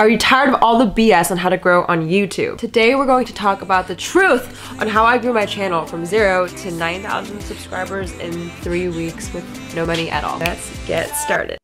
Are you tired of all the BS on how to grow on YouTube? Today we're going to talk about the truth on how I grew my channel from 0 to 9,000 subscribers in 3 weeks with no money at all. Let's get started.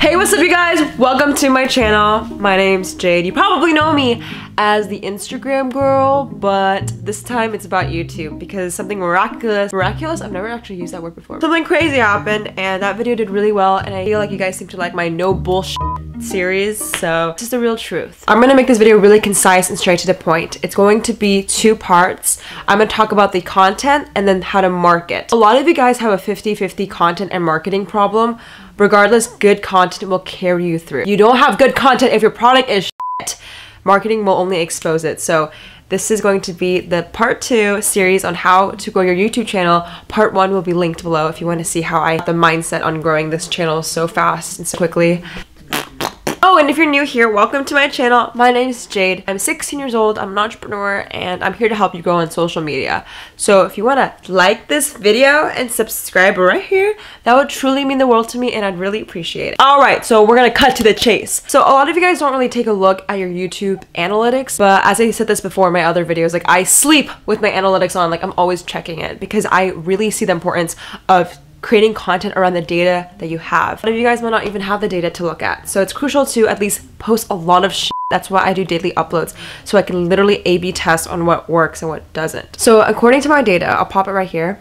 Hey, what's up you guys? Welcome to my channel. My name's Jade. You probably know me as the Instagram girl, but this time it's about YouTube because something miraculous, I've never actually used that word before. Something crazy happened and that video did really well and I feel like you guys seem to like my no bullshit series, so it's just the real truth. I'm gonna make this video really concise and straight to the point. It's going to be 2 parts. I'm gonna talk about the content and then how to market. A lot of you guys have a 50-50 content and marketing problem. Regardless, good content will carry you through. You don't have good content if your product is shit. Marketing will only expose it. So this is going to be the part 2 series on how to grow your YouTube channel. Part 1 will be linked below if you want to see how I got the mindset on growing this channel so fast and so quickly. Oh, and if you're new here, welcome to my channel. My name is Jade. I'm 16 years old, I'm an entrepreneur, and I'm here to help you grow on social media. So if you wanna like this video and subscribe right here, that would truly mean the world to me and I'd really appreciate it. All right, so we're gonna cut to the chase. So a lot of you guys don't really take a look at your YouTube analytics, but as I said this before in my other videos, like I sleep with my analytics on, like I'm always checking it because I really see the importance of creating content around the data that you have. A lot of you guys might not even have the data to look at. So it's crucial to at least post a lot of shit. That's why I do daily uploads, so I can literally A/B test on what works and what doesn't. So according to my data, I'll pop it right here.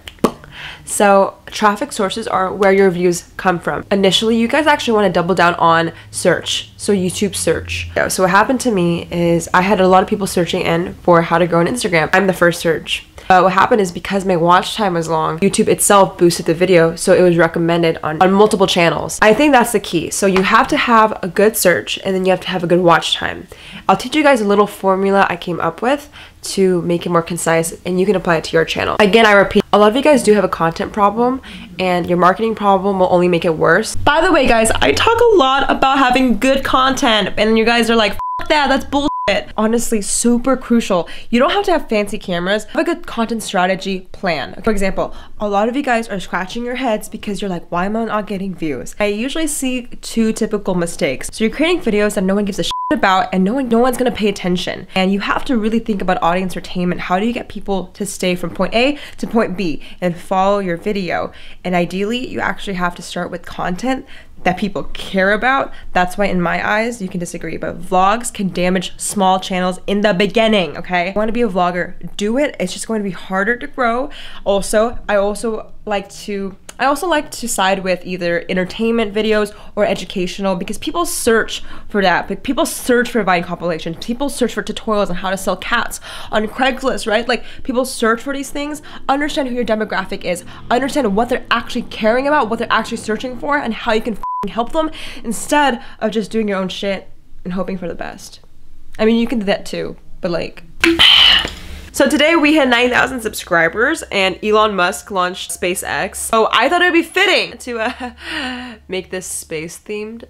So traffic sources are where your views come from. Initially, you guys actually want to double down on search. So YouTube search. So what happened to me is I had a lot of people searching in for how to grow on Instagram. I'm the first search. What happened is because my watch time was long, YouTube itself boosted the video, so it was recommended on multiple channels. I think that's the key. So you have to have a good search and then you have to have a good watch time. I'll teach you guys a little formula I came up with to make it more concise and you can apply it to your channel. Again, I repeat, a lot of you guys do have a content problem and your marketing problem will only make it worse. By the way, guys, I talk a lot about having good content and you guys are like, "F that, that's bullshit." Honestly, super crucial. You don't have to have fancy cameras. Have a good content strategy plan. For example, a lot of you guys are scratching your heads because you're like, why am I not getting views? I usually see 2 typical mistakes. So you're creating videos that no one gives a shit about and no one's gonna pay attention. And you have to really think about audience retainment. How do you get people to stay from point A to point B and follow your video? And ideally, you actually have to start with content that people care about. That's why in my eyes, you can disagree, but vlogs can damage small channels in the beginning, okay? If you wanna be a vlogger, do it. It's just going to be harder to grow. Also, I also like to side with either entertainment videos or educational because people search for that. But people search for buying compilations. People search for tutorials on how to sell cats on Craigslist, right? Like people search for these things. Understand who your demographic is. Understand what they're actually caring about, what they're actually searching for, and how you can help them instead of just doing your own shit and hoping for the best. I mean, you can do that too, but like. So today we had 9,000 subscribers and Elon Musk launched SpaceX. So I thought it would be fitting to make this space themed.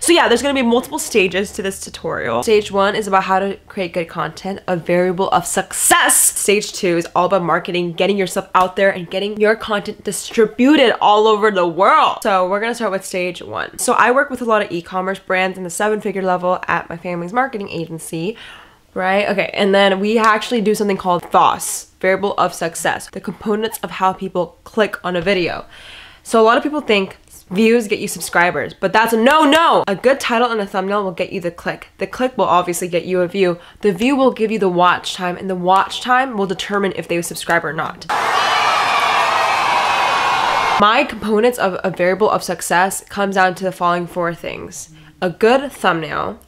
So yeah, there's gonna be multiple stages to this tutorial. Stage 1 is about how to create good content, a variable of success. Stage 2 is all about marketing, getting yourself out there and getting your content distributed all over the world. So we're gonna start with stage 1. So I work with a lot of e-commerce brands in the 7-figure level at my family's marketing agency. Right? Okay, and then we actually do something called VOS, variable of success, the components of how people click on a video. So a lot of people think views get you subscribers, but that's a no-no! A good title and a thumbnail will get you the click. The click will obviously get you a view. The view will give you the watch time, and the watch time will determine if they subscribe or not. My components of a variable of success comes down to the following 4 things. A good thumbnail,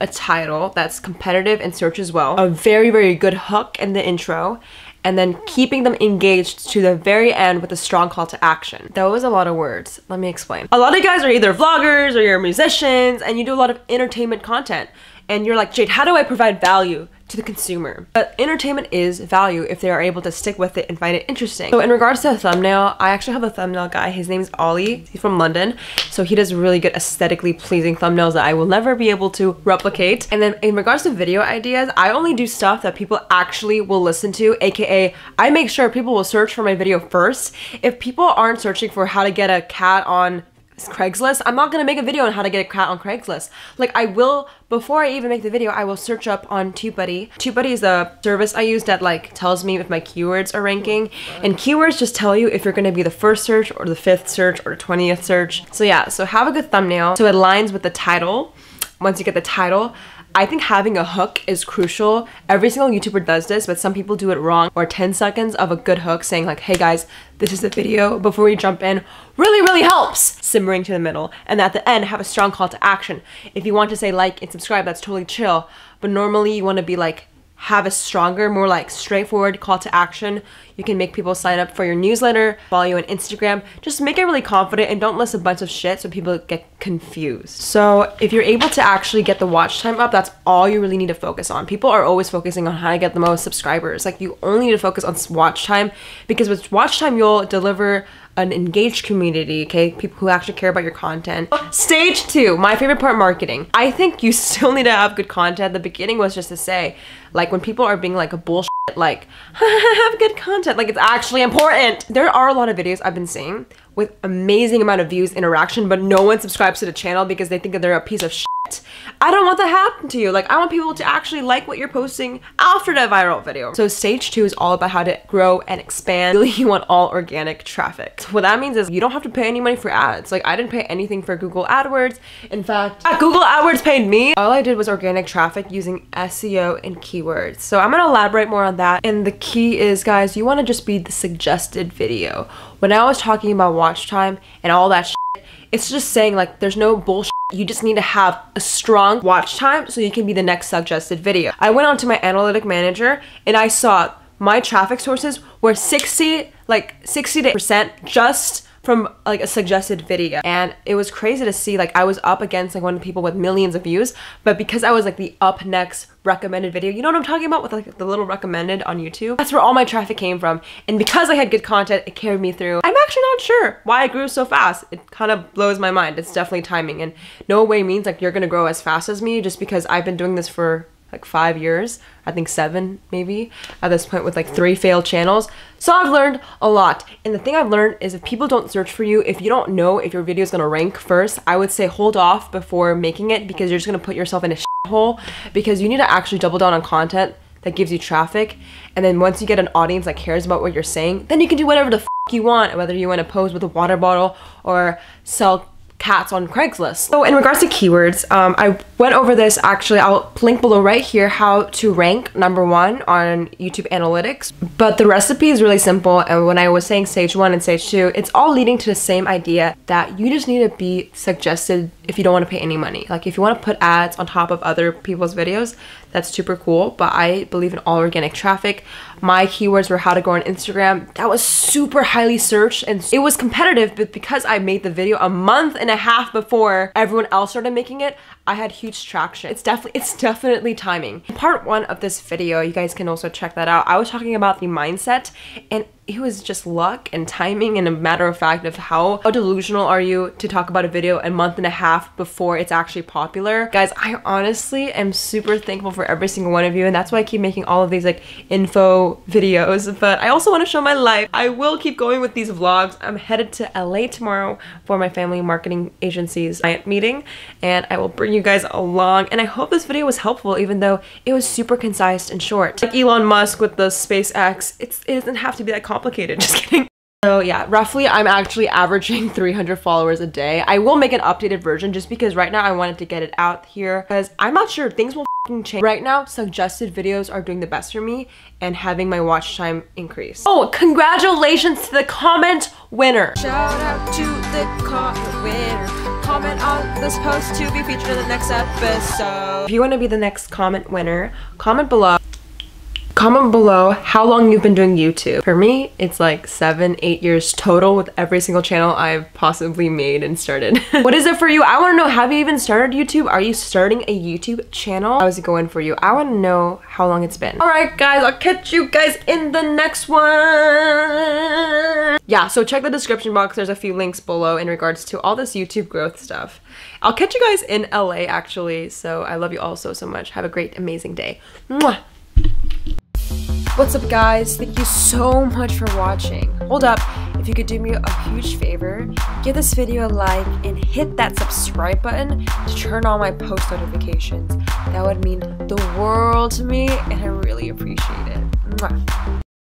a title that's competitive and searches well, a very, very good hook in the intro, and then keeping them engaged to the very end with a strong call to action. That was a lot of words. Let me explain. A lot of you guys are either vloggers or you're musicians and you do a lot of entertainment content. And you're like, Jade, how do I provide value to the consumer? But entertainment is value if they are able to stick with it and find it interesting. So in regards to a thumbnail, I actually have a thumbnail guy. His name is Ollie. He's from London. So he does really good aesthetically pleasing thumbnails that I will never be able to replicate. And then in regards to video ideas, I only do stuff that people actually will listen to, aka I make sure people will search for my video first. If people aren't searching for how to get a cat on Craigslist. I'm not going to make a video on how to get a cat on Craigslist. Like, I will, before I even make the video, I will search up on TubeBuddy. TubeBuddy is a service I use that, like, tells me if my keywords are ranking. And keywords just tell you if you're going to be the first search or the fifth search or the 20th search. So yeah, so have a good thumbnail so it aligns with the title. Once you get the title, I think having a hook is crucial. Every single YouTuber does this, but some people do it wrong. Or 10 seconds of a good hook saying like, hey guys, this is the video, before you jump in, really helps. Simmering to the middle. And at the end, have a strong call to action. If you want to say like and subscribe, that's totally chill. But normally you want to be like, have a stronger, more like straightforward call to action. You can make people sign up for your newsletter, follow you on Instagram. Just make it really confident and don't list a bunch of shit so people get confused. So if you're able to actually get the watch time up, that's all you really need to focus on. People are always focusing on how to get the most subscribers. Like, you only need to focus on watch time, because with watch time, you'll deliver an engaged community, okay? People who actually care about your content. Stage two, my favorite part, marketing. I think you still need to have good content. The beginning was just to say, like, when people are being like a bullshit, like, have good content, like, it's actually important. There are a lot of videos I've been seeing with amazing amount of views, interaction, but no one subscribes to the channel because they think that they're a piece of shit. I don't want that to happen to you. Like, I want people to actually like what you're posting after that viral video. So stage two is all about how to grow and expand. Really, you want all organic traffic. So what that means is you don't have to pay any money for ads. Like, I didn't pay anything for Google AdWords. In fact, Google AdWords paid me. All I did was organic traffic using SEO and keywords. So I'm gonna elaborate more on that. And the key is, guys, you wanna just be the suggested video. When I was talking about watch time and all that shit, it's just saying like, there's no bullshit. You just need to have a strong watch time so you can be the next suggested video. I went onto my analytic manager and I saw my traffic sources were 60 to 80% just from like a suggested video. And it was crazy to see, like, I was up against like one of the people with millions of views, but because I was like the up next recommended video, you know what I'm talking about with like the little recommended on YouTube? That's where all my traffic came from. And because I had good content, it carried me through. I'm actually not sure why I grew so fast. It kind of blows my mind. It's definitely timing, and no way means like you're gonna grow as fast as me just because I've been doing this for like 5 years, I think 7 maybe, at this point with like 3 failed channels. So I've learned a lot. And the thing I've learned is if people don't search for you, if you don't know if your video is gonna rank first, I would say hold off before making it, because you're just gonna put yourself in a shithole, because you need to actually double down on content that gives you traffic. And then once you get an audience that cares about what you're saying, then you can do whatever the f you want, whether you wanna pose with a water bottle or sell cats on Craigslist. So in regards to keywords, I went over this, actually, I'll link below right here, how to rank #1 on YouTube analytics. But the recipe is really simple. And when I was saying stage one and stage two, it's all leading to the same idea that you just need to be suggested if you don't want to pay any money. Like, if you want to put ads on top of other people's videos, that's super cool, but I believe in all organic traffic. My keywords were how to grow on Instagram. That was super highly searched and it was competitive, but because I made the video a month and a half before everyone else started making it, I had huge traction. It's definitely timing. Part one of this video, you guys can also check that out. I was talking about the mindset, and it was just luck and timing and a matter of fact of how delusional are you to talk about a video a month and a half before it's actually popular. Guys, I honestly am super thankful for every single one of you, and that's why I keep making all of these like info videos, but I also want to show my life. I will keep going with these vlogs. I'm headed to LA tomorrow for my family marketing agency's client meeting, and I will bring you guys along, and I hope this video was helpful even though it was super concise and short. Like Elon Musk with the SpaceX, it doesn't have to be that complicated, just kidding. So yeah, roughly I'm actually averaging 300 followers a day. I will make an updated version just because right now I wanted to get it out here because I'm not sure, things will change. Right now, suggested videos are doing the best for me and having my watch time increase. Oh, congratulations to the comment winner. Shout out to the comment winner. Comment on this post to be featured in the next episode. If you want to be the next comment winner, comment below. Comment below how long you've been doing YouTube. For me, it's like 7-8 years total with every single channel I've possibly made and started. What is it for you? I want to know, have you even started YouTube? Are you starting a YouTube channel? How's it going for you? I want to know how long it's been. All right, guys, I'll catch you guys in the next one. Yeah, so check the description box. There's a few links below in regards to all this YouTube growth stuff. I'll catch you guys in LA, actually. So I love you all so much. Have a great, amazing day. Mwah. What's up, guys? Thank you so much for watching. Hold up. if you could do me a huge favor, give this video a like and hit that subscribe button to turn on my post notifications. That would mean the world to me, and I really